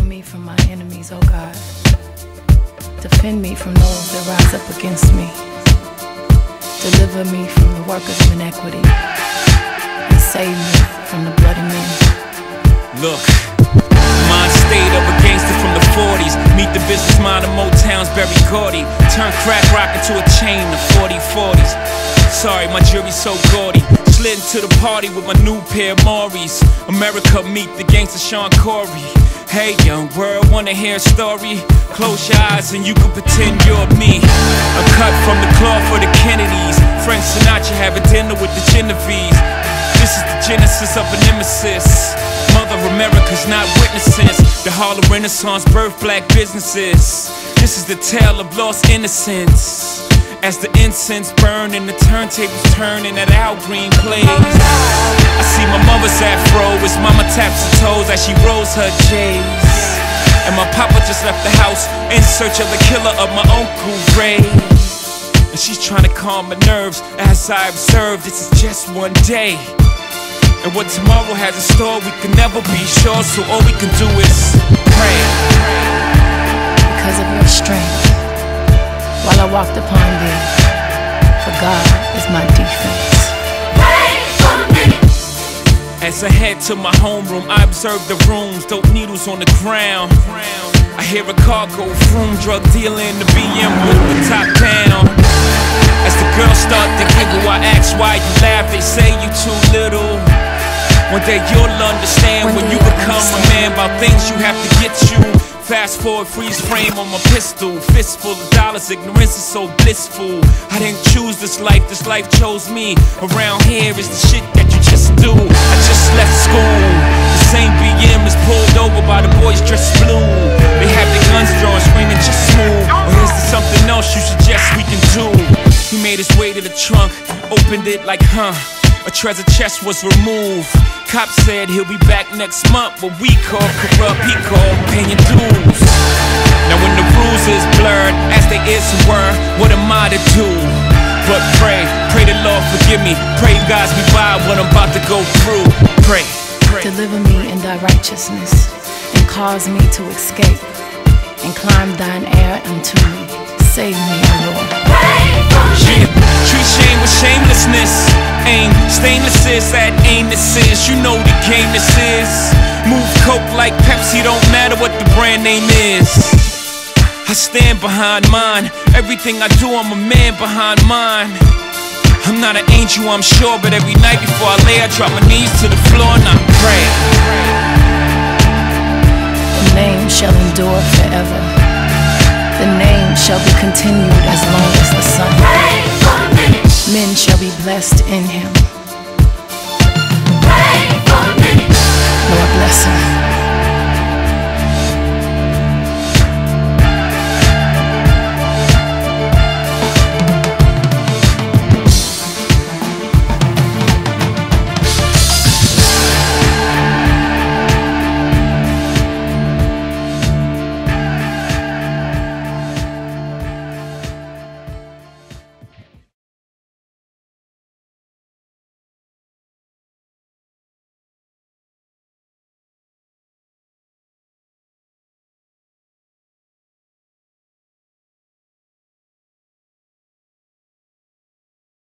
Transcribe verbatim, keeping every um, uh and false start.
Deliver me from my enemies, O God. Defend me from those that rise up against me. Deliver me from the workers of inequity. And save me from the bloody men. Look, mind stayed up a gangster from the forties. Meet the business mind of Motown's Berry Gordy. Turn crack rock into a chain of forty forties. Sorry, my jury's so gaudy. Slid into the party with my new pair of Mauries. America, meet the gangster Sean Corey. Hey young world, wanna hear a story? Close your eyes and you can pretend you're me. A cut from the cloth for the Kennedys. Frank Sinatra having dinner with the Genovese. This is the genesis of a nemesis. Mother America's not witnesses. The Harlem Renaissance birthed black businesses. This is the tale of lost innocence. As the incense burn and the turntables turn and that Al Green plays. I see my mother's afro as mama taps her toes as she rolls her J's. And my papa just left the house in search of the killer of my Uncle Ray. And she's trying to calm my nerves as I observe this is just one day. And what tomorrow has in store we can never be sure, so all we can do is pray. Because of your strength while I walked upon thee, for God is my defense. Wait for me. As I head to my homeroom, I observe the rooms, dope needles on the ground. I hear a car go vroom, drug dealer in the B M with the top down. As the girls start to giggle, I ask why you laugh, they say you too little. One day you'll understand when, when you become understand. a man about things you have to get you. Fast forward, freeze frame on my pistol. Fistful of dollars, ignorance is so blissful. I didn't choose this life, this life chose me. Around here is the shit that you just do. I just left school. The same B M is pulled over by the boys dressed blue. They have their guns drawn, screaming just move. Or is there something else you suggest we can do? He made his way to the trunk, opened it like huh. A treasure chest was removed. Cop said he'll be back next month, but we call corrupt, he called paying dues. Now when the rules is blurred, as they is were, what am I to do? But pray, pray the Lord forgive me. Pray you guys be by what I'm about to go through. Pray, pray. Deliver me in thy righteousness, and cause me to escape, and climb thine air unto me. Save me, O Lord. Yeah, treat shame with shamelessness. Aim, stainless is that aim this is. You know the game this is. Move coke like Pepsi, don't matter what the brand name is. I stand behind mine. Everything I do, I'm a man behind mine. I'm not an angel, I'm sure, but every night before I lay, I drop my knees to the floor and I pray. The name shall endure forever. The name shall be continued as long as the sun. Men shall be blessed in him. Lord bless him.